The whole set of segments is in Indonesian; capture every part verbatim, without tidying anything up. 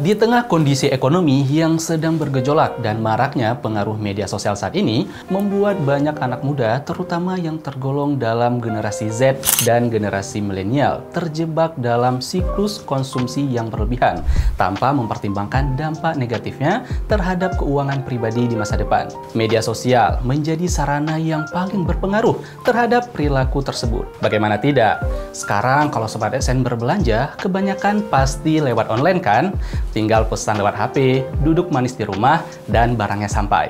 Di tengah kondisi ekonomi yang sedang bergejolak dan maraknya pengaruh media sosial saat ini, membuat banyak anak muda, terutama yang tergolong dalam generasi Z dan generasi milenial, terjebak dalam siklus konsumsi yang berlebihan, tanpa mempertimbangkan dampak negatifnya terhadap keuangan pribadi di masa depan. Media sosial menjadi sarana yang paling berpengaruh terhadap perilaku tersebut. Bagaimana tidak? Sekarang kalau Sobat Adsense berbelanja, kebanyakan pasti lewat online kan? Tinggal pesan lewat H P, duduk manis di rumah, dan barangnya sampai.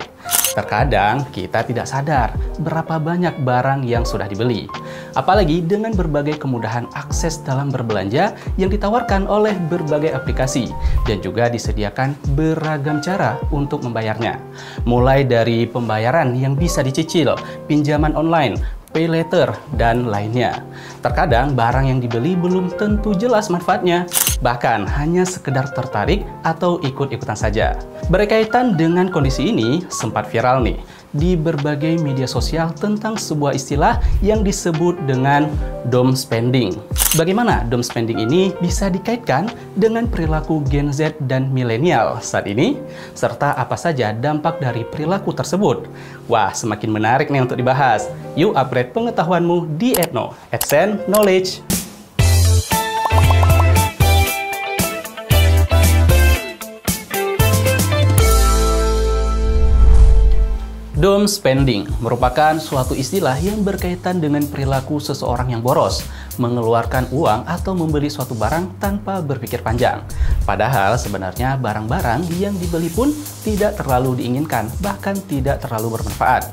Terkadang kita tidak sadar berapa banyak barang yang sudah dibeli. Apalagi dengan berbagai kemudahan akses dalam berbelanja yang ditawarkan oleh berbagai aplikasi dan juga disediakan beragam cara untuk membayarnya. Mulai dari pembayaran yang bisa dicicil, pinjaman online, pay later, dan lainnya. Terkadang barang yang dibeli belum tentu jelas manfaatnya, bahkan hanya sekedar tertarik atau ikut-ikutan saja. Berkaitan dengan kondisi ini, sempat viral nih di berbagai media sosial tentang sebuah istilah yang disebut dengan Doom Spending. Bagaimana Doom Spending ini bisa dikaitkan dengan perilaku Gen Z dan milenial saat ini? Serta apa saja dampak dari perilaku tersebut? Wah, semakin menarik nih untuk dibahas. Yuk upgrade pengetahuanmu di EdKnow, AdSense Knowledge. Doom spending merupakan suatu istilah yang berkaitan dengan perilaku seseorang yang boros, mengeluarkan uang atau membeli suatu barang tanpa berpikir panjang. Padahal sebenarnya barang-barang yang dibeli pun tidak terlalu diinginkan, bahkan tidak terlalu bermanfaat.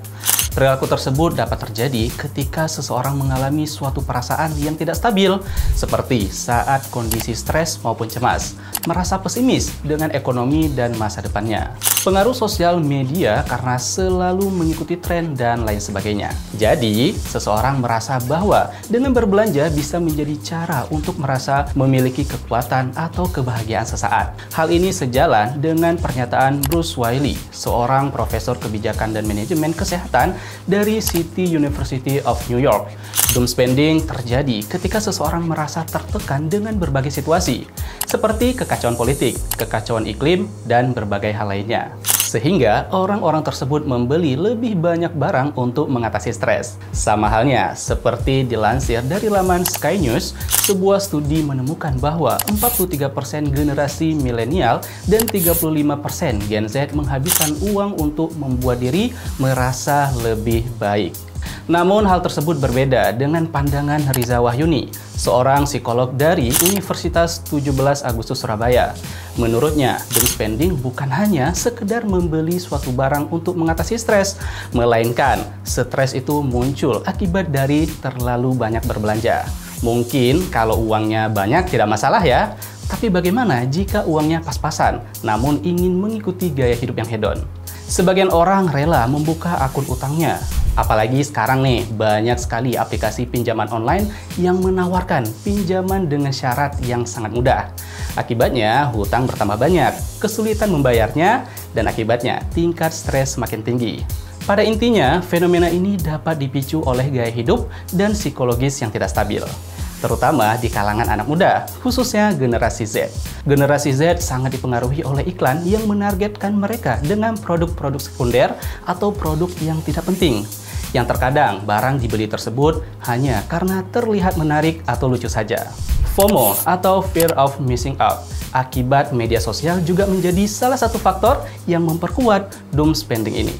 Perilaku tersebut dapat terjadi ketika seseorang mengalami suatu perasaan yang tidak stabil, seperti saat kondisi stres maupun cemas, merasa pesimis dengan ekonomi dan masa depannya. Pengaruh sosial media karena selalu mengikuti tren dan lain sebagainya. Jadi, seseorang merasa bahwa dengan berbelanja bisa menjadi cara untuk merasa memiliki kekuatan atau kebahagiaan sesaat. Hal ini sejalan dengan pernyataan Bruce Wiley, seorang profesor kebijakan dan manajemen kesehatan dari City University of New York. Doom spending terjadi ketika seseorang merasa tertekan dengan berbagai situasi, seperti kekacauan politik, kekacauan iklim, dan berbagai hal lainnya. Sehingga orang-orang tersebut membeli lebih banyak barang untuk mengatasi stres. Sama halnya, seperti dilansir dari laman Sky News, sebuah studi menemukan bahwa empat puluh tiga persen generasi milenial dan tiga puluh lima persen Gen Z menghabiskan uang untuk membuat diri merasa lebih baik. Namun hal tersebut berbeda dengan pandangan Riza Wahyuni, seorang psikolog dari Universitas tujuh belas Agustus Surabaya. Menurutnya, doom spending bukan hanya sekedar membeli suatu barang untuk mengatasi stres, melainkan stres itu muncul akibat dari terlalu banyak berbelanja. Mungkin kalau uangnya banyak tidak masalah ya, tapi bagaimana jika uangnya pas-pasan namun ingin mengikuti gaya hidup yang hedon? Sebagian orang rela membuka akun utangnya. Apalagi sekarang nih, banyak sekali aplikasi pinjaman online yang menawarkan pinjaman dengan syarat yang sangat mudah. Akibatnya, hutang bertambah banyak, kesulitan membayarnya, dan akibatnya tingkat stres semakin tinggi. Pada intinya, fenomena ini dapat dipicu oleh gaya hidup dan psikologis yang tidak stabil, terutama di kalangan anak muda, khususnya generasi Z. Generasi Z sangat dipengaruhi oleh iklan yang menargetkan mereka dengan produk-produk sekunder atau produk yang tidak penting, yang terkadang barang dibeli tersebut hanya karena terlihat menarik atau lucu saja. FOMO atau Fear of Missing Out akibat media sosial juga menjadi salah satu faktor yang memperkuat doom spending ini.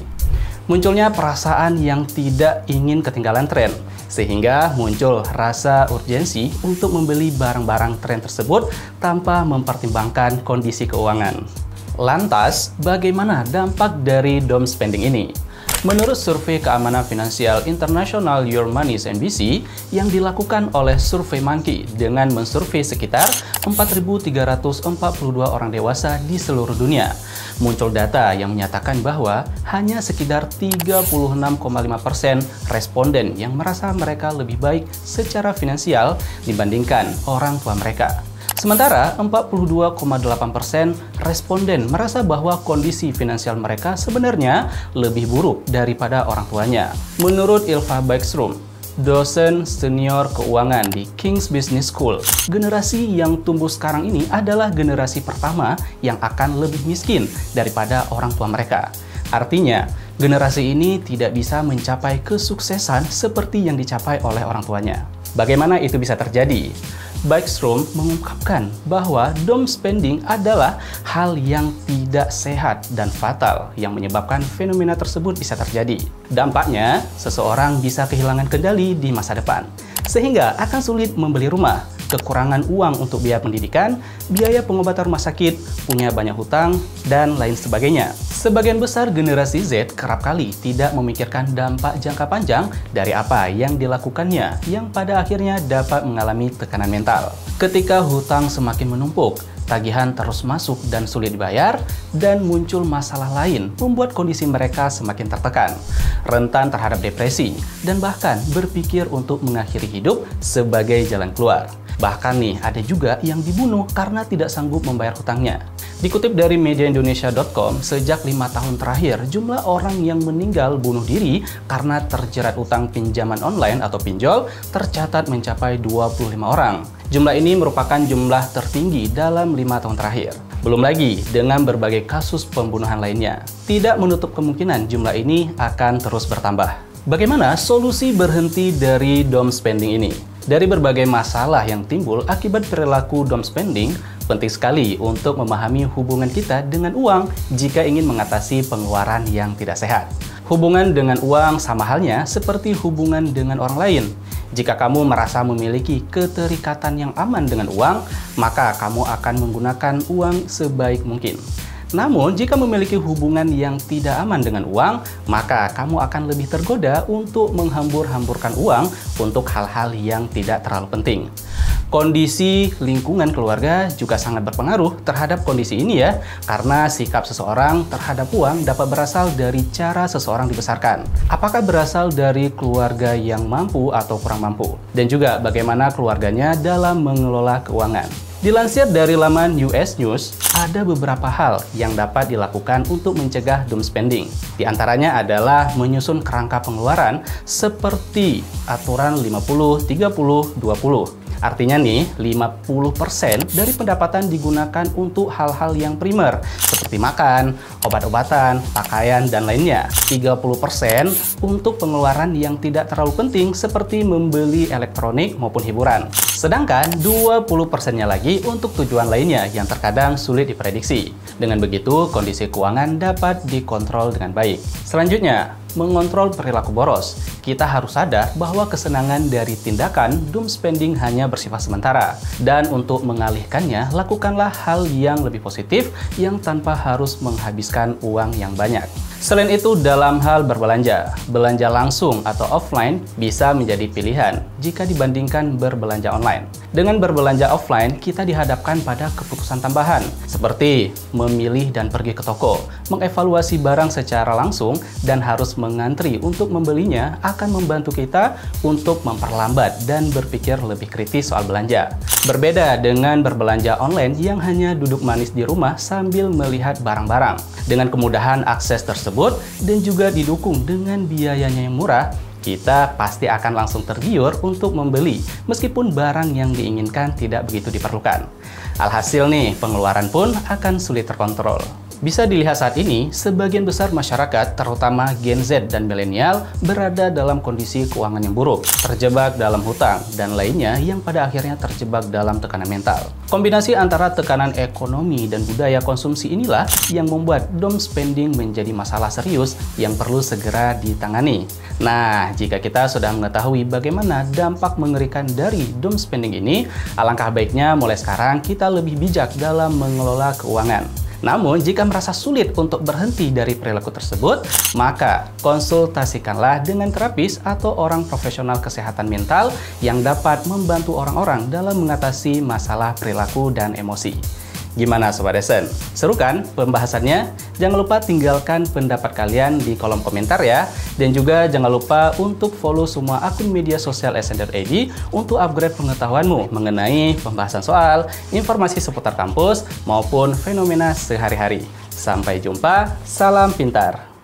Munculnya perasaan yang tidak ingin ketinggalan tren, sehingga muncul rasa urgensi untuk membeli barang-barang tren tersebut tanpa mempertimbangkan kondisi keuangan. Lantas, bagaimana dampak dari doom spending ini? Menurut survei keamanan finansial internasional Your Money C N B C yang dilakukan oleh SurveyMonkey dengan mensurvei sekitar empat ribu tiga ratus empat puluh dua orang dewasa di seluruh dunia, muncul data yang menyatakan bahwa hanya sekitar tiga puluh enam koma lima persen responden yang merasa mereka lebih baik secara finansial dibandingkan orang tua mereka. Sementara empat puluh dua koma delapan persen responden merasa bahwa kondisi finansial mereka sebenarnya lebih buruk daripada orang tuanya. Menurut Ylva Baeckström, dosen senior keuangan di King's Business School. Generasi yang tumbuh sekarang ini adalah generasi pertama yang akan lebih miskin daripada orang tua mereka. Artinya, generasi ini tidak bisa mencapai kesuksesan seperti yang dicapai oleh orang tuanya. Bagaimana itu bisa terjadi? Baeckström mengungkapkan bahwa doom spending adalah hal yang tidak sehat dan fatal yang menyebabkan fenomena tersebut bisa terjadi. Dampaknya, seseorang bisa kehilangan kendali di masa depan, sehingga akan sulit membeli rumah, kekurangan uang untuk biaya pendidikan, biaya pengobatan rumah sakit, punya banyak hutang, dan lain sebagainya. Sebagian besar generasi Z kerap kali tidak memikirkan dampak jangka panjang dari apa yang dilakukannya, yang pada akhirnya dapat mengalami tekanan mental. Ketika hutang semakin menumpuk, tagihan terus masuk dan sulit dibayar, dan muncul masalah lain membuat kondisi mereka semakin tertekan, rentan terhadap depresi, dan bahkan berpikir untuk mengakhiri hidup sebagai jalan keluar. Bahkan nih, ada juga yang dibunuh karena tidak sanggup membayar hutangnya. Dikutip dari media indonesia dot com, sejak lima tahun terakhir, jumlah orang yang meninggal bunuh diri karena terjerat utang pinjaman online atau pinjol tercatat mencapai dua puluh lima orang. Jumlah ini merupakan jumlah tertinggi dalam lima tahun terakhir. Belum lagi dengan berbagai kasus pembunuhan lainnya. Tidak menutup kemungkinan jumlah ini akan terus bertambah. Bagaimana solusi berhenti dari doom spending ini? Dari berbagai masalah yang timbul akibat perilaku doom spending, penting sekali untuk memahami hubungan kita dengan uang jika ingin mengatasi pengeluaran yang tidak sehat. Hubungan dengan uang sama halnya seperti hubungan dengan orang lain. Jika kamu merasa memiliki keterikatan yang aman dengan uang, maka kamu akan menggunakan uang sebaik mungkin. Namun, jika memiliki hubungan yang tidak aman dengan uang, maka kamu akan lebih tergoda untuk menghambur-hamburkan uang untuk hal-hal yang tidak terlalu penting. Kondisi lingkungan keluarga juga sangat berpengaruh terhadap kondisi ini ya, karena sikap seseorang terhadap uang dapat berasal dari cara seseorang dibesarkan. Apakah berasal dari keluarga yang mampu atau kurang mampu? Dan juga bagaimana keluarganya dalam mengelola keuangan. Dilansir dari laman U S News, ada beberapa hal yang dapat dilakukan untuk mencegah doom spending. Di antaranya adalah menyusun kerangka pengeluaran seperti aturan lima puluh, tiga puluh, dua puluh. Artinya nih, lima puluh persen dari pendapatan digunakan untuk hal-hal yang primer, seperti makan, obat-obatan, pakaian, dan lainnya. tiga puluh persen untuk pengeluaran yang tidak terlalu penting, seperti membeli elektronik maupun hiburan. Sedangkan dua puluh persen-nya lagi untuk tujuan lainnya yang terkadang sulit diprediksi. Dengan begitu, kondisi keuangan dapat dikontrol dengan baik. Selanjutnya, mengontrol perilaku boros. Kita harus sadar bahwa kesenangan dari tindakan doom spending hanya bersifat sementara. Dan untuk mengalihkannya, lakukanlah hal yang lebih positif yang tanpa harus menghabiskan uang yang banyak. Selain itu, dalam hal berbelanja, belanja langsung atau offline bisa menjadi pilihan jika dibandingkan berbelanja online. Dengan berbelanja offline, kita dihadapkan pada keputusan tambahan, seperti memilih dan pergi ke toko, mengevaluasi barang secara langsung, dan harus mengantri untuk membelinya akan membantu kita untuk memperlambat dan berpikir lebih kritis soal belanja. Berbeda dengan berbelanja online yang hanya duduk manis di rumah sambil melihat barang-barang. Dengan kemudahan akses tersebut, dan juga didukung dengan biayanya yang murah, kita pasti akan langsung tergiur untuk membeli meskipun barang yang diinginkan tidak begitu diperlukan. Alhasil nih, pengeluaran pun akan sulit terkontrol. Bisa dilihat saat ini, sebagian besar masyarakat, terutama Gen Z dan milenial, berada dalam kondisi keuangan yang buruk, terjebak dalam hutang, dan lainnya yang pada akhirnya terjebak dalam tekanan mental. Kombinasi antara tekanan ekonomi dan budaya konsumsi inilah yang membuat doom spending menjadi masalah serius yang perlu segera ditangani. Nah, jika kita sudah mengetahui bagaimana dampak mengerikan dari doom spending ini, alangkah baiknya mulai sekarang kita lebih bijak dalam mengelola keuangan. Namun, jika merasa sulit untuk berhenti dari perilaku tersebut, maka konsultasikanlah dengan terapis atau orang profesional kesehatan mental yang dapat membantu orang-orang dalam mengatasi masalah perilaku dan emosi. Gimana Sobat Desen? Seru kan pembahasannya? Jangan lupa tinggalkan pendapat kalian di kolom komentar ya. Dan juga jangan lupa untuk follow semua akun media sosial S N dot I D untuk upgrade pengetahuanmu mengenai pembahasan soal, informasi seputar kampus, maupun fenomena sehari-hari. Sampai jumpa, salam pintar!